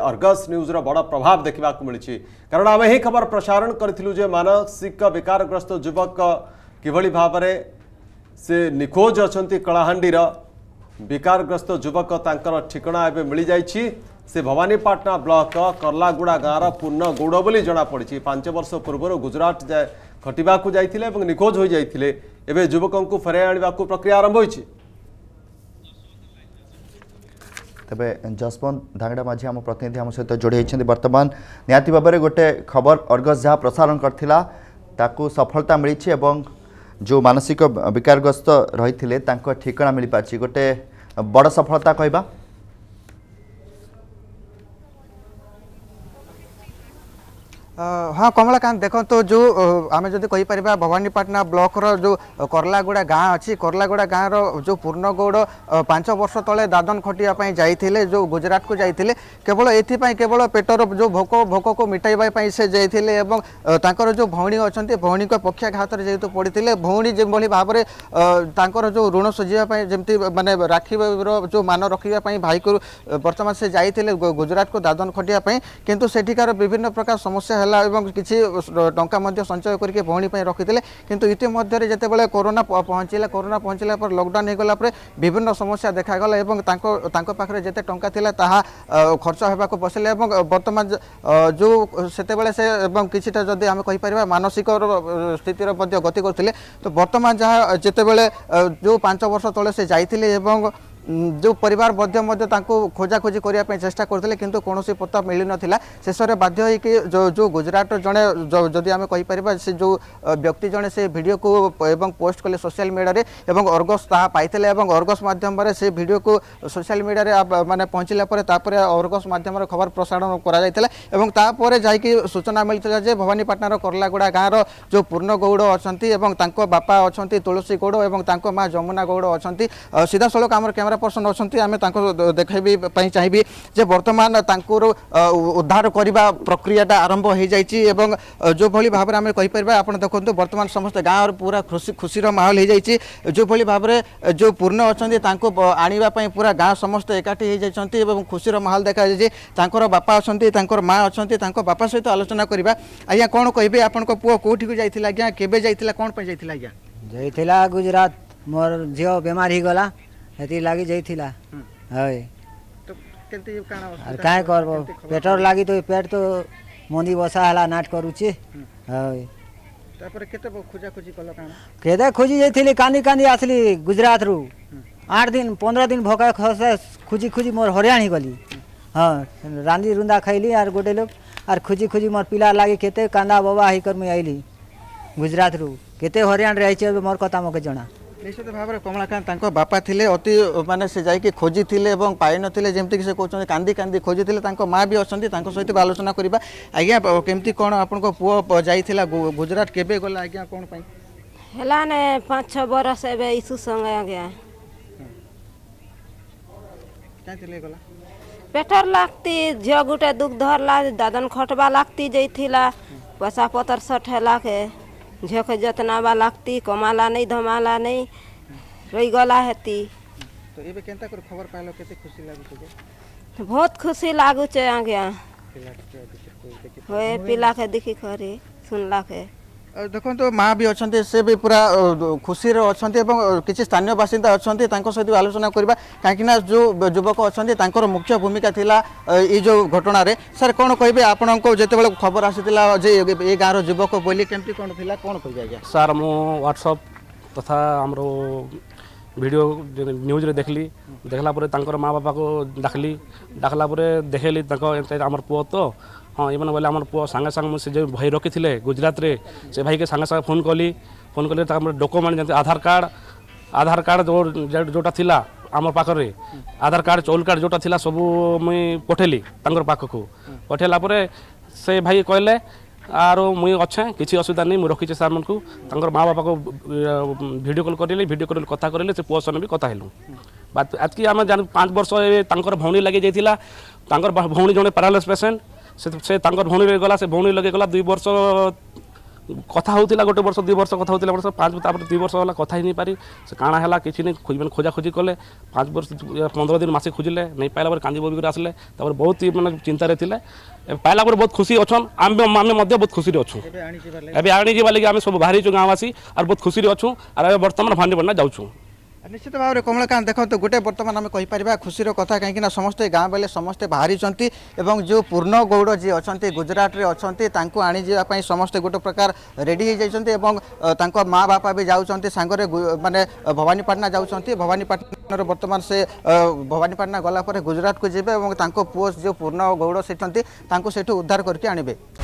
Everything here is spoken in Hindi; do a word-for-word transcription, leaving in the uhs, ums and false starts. अर्गस न्यूज बड़ प्रभाव देखा मिली कारण आम ही खबर प्रसारण करूँ जो मानसिक विकारग्रस्त युवक किभली भाव से निखोज अच्छा कलाहांडीर विकारग्रस्त युवक ठिकाना एवं मिल जाए से भवानीपाटना ब्लॉक कर्लागुड़ा गाँवर पूर्ण गौड़ बोली जमापड़ी। पांच वर्ष पूर्व गुजरात जाए खटा जाते निखोज हो जाते एवं युवक को फेर आने प्रक्रिया आरंभ होती। तबे जशवंत धांगडा माझी आम प्रतिनिधि आम सहित जोड़ी बर्तमान निहाती भाव में गोटे खबर अर्गस जहाँ प्रसारण करथिला ताकू सफलता मिली और जो मानसिक विकारग्रस्त रही ठिकाना मिल पार्टी गोटे बड़ सफलता कहबा। हाँ कमलाकांत देखो तो जो आम जब कहीपर भवानीपाटना ब्लॉक रो जो कर्लागुड़ा गाँ अच्छी कर्लागुड़ा गाँव रो जो पूर्ण गौड़ पांच वर्ष तले दादन खटापी जाते जो गुजरात को जाते केवल एपाई केवल पेटर जो भोक भोक को मिटाई से जाते जो भौणी अच्छा भौणी को पक्षाघात जेहतु पड़ते भौणी जो भाव में जो ऋण सुझावाई जमी मानने राखी जो मान रखापी भाई को बर्तमान से जाते गुजरात को दादन खटापी कितु सेठिकार विभिन्न प्रकार समस्या किसी टाँचा संचय करके भौणी रखी किंतु इति मध्य जिते बड़े कोरोना पहुँचला कोरोना पहुँचला पर लॉकडाउन हो गला विभिन्न समस्या देखागला पाखे जिते टंका ताहा खर्च होगा बसले बर्तमान जो से किसी जदि आम कहीपर मानसिक स्थितिर गति करते तो बर्तमान जहाँ जिते बड़े जो पांच वर्ष तले से जाते जो परिवार मध्य खोजाखोजी करने चेष्टा करते किंतु कौनसी पत्ता मिल ना शेष में बाध्य होगी जो, जो गुजरात जड़े जदि आम कहीपर से जो व्यक्ति जड़े से वीडियो को एवं पोस्ट कले सोशल मीडिया में अर्गस ता पाई अर्गस मध्यम से वीडियो को सोशल मीडिया माने पहुँचला अर्गस मध्यम खबर प्रसारण करापर जा सूचना मिलता जे भवानीपाटनार कर्लागुड़ा गाँवर जो पूर्ण गौड़ अच्छा बापा अच्छा तुलसी गौड़ और माँ जमुना गौड़ अच्छा सीधा सड़क आम कैमेरा पर्सन अच्छा आम देखा चाहिए जे बर्तमान उद्धार करने प्रक्रियाटा आरंभ हो जाए जो भाई भाव में आम कहीपर आप देखते बर्तमान समस्ते गाँव और पूरा खुशी खुशी माहौल हो जाए जो भाई भाव में जो पूर्ण अच्छा आने पूरा गाँव समस्ते एकाठी हो खुशी माहौल देखा जाए बापा अच्छा माँ अच्छा बापा सहित आलोचना करवा। आज्ञा कौन कहे आपण पुओ कौटी को जाइए आज्ञा केवे जाइए कौन जाइए आज्ञा जाइला गुजरात मोर झील बीमार हो गला लगी जाइला तो काय करबो पेटर लगी तो पेट तो मंदी बसा है नाट करुचे केदे खोजी जाइली कानी कानी आसली गुजरात रु आठ दिन पंद्रह दिन भोका खसे खोजी खोजी मोर हरियाणी गली। हाँ रांदी रुंदा खाइली आर गोटे लोग आर खोजी खोजी मोर पिला लगी केते कांदा बाबा ही कर मुई आइली गुजरात रु केते हरियाण रही छे मोर कथा मके जना निश्चित भाव में कमलाकांत बापा थे अति माने से जाके खोजी थे और पाई नथिले जेमती से कहते कांदी कांदी खोजी थे माँ भी अच्छा सहित आलोचना करवा। आज्ञा केमती कौन आपण पुओ जाइला गुजरात केबे गला आज्ञा कौन है पाँच छः बरस इशू संगे आज्ञा पेटर लगती झील गोटे दुख धरला दादन खटवा लगती जाइला पैसा पतर सठेला के झक जतनावा लगती कमाला नहीं धमाला नहीं रही गला हेती तो एबे केनता कर खबर पाइलो केते खुशी लागु छे बहुत खुशी लागु छे आज्ञा होए पिला के देखि करे सुनला के देखो तो माँ भी अच्छा से भी पूरा खुशी अच्छा किसी स्थानीय बासिंदा अच्छा सहित आलोचना करवा कहीं जो युवक अच्छा मुख्य भूमिका थी ये जो घटना रे सर कौन कहे आपण को जिते बड़े खबर आसाला ये गाँव युवक बोली केमती कौन थी कौन कह आज्ञा सर मु व्हाट्सअप तथा आम वीडियो न्यूज रे देखली देखला पर माँ बापा को डाकली डाकला देखेली आम पुओ तो हाँ ये बोले आम पुओ सांगे सांगे से जो भाई रखी थे गुजरात रे से भाई के सांगे सांगे फोन कली फोन कले डॉक्यूमेंट जैसे आधार कार्ड आधार कार्ड जो जोटा थी आम पाखे आधार कार्ड चोल कार्ड जोटा थी सब मुई पठेली पाख को पठेला से भाई कहले आर मुई अच्छे किसी असुविधा नहीं मुझे रखी सार मन को माँ बापा को वीडियो कॉल करेली वीडियो कॉल कथा करेली से पुओ सन भी कथा हेलु बात आज की आम जान पाँच वर्ष भौणी लगे जाइला भौणी जड़े पैरालिसिस पेसेंट से भौणी गला से भौणी लगे गला दुई वर्ष कथा होता गोटे वर्ष दुई वर्ष कथा होता वर्ष पाँच तापर दुई वर्ष होगा कथा ही नहीं पारी से काणा है किसी नहीं खोज मैंने खोजा खोजी कले पाँच वर्ष पंद्रह दिन मासे खोजिले नहीं पाइला कांदी बोबिक आसले तापर बहुत मैंने चिंतार थे पाइला बहुत खुशी अच्छन आम बहुत खुशी अच्छू ए आने लगे आम सब बाहरी गाँववासी और बहुत खुशी अच्छू और बर्तमान भांडीपटना जाऊँ। निश्चित भाव में कमलाकांत देखो गोटे बर्तमान आम कहीपर खुशी कथा कहीं समस्ते गाँव बेले समस्ते बाहरी जो पूर्ण गौड़ जी अच्छा गुजरात में अच्छा आनीजापी समस्ते गोटे प्रकार रेडी हो माँ बापा भी जाऊँच सांगे मानने भवानीपाटना जाऊँच भवानीपाटन बर्तमान से भवानीपाटना गलापर गुजरात को जी और पुओ जो पूर्ण गौड़ से उद्धार करके आनबे।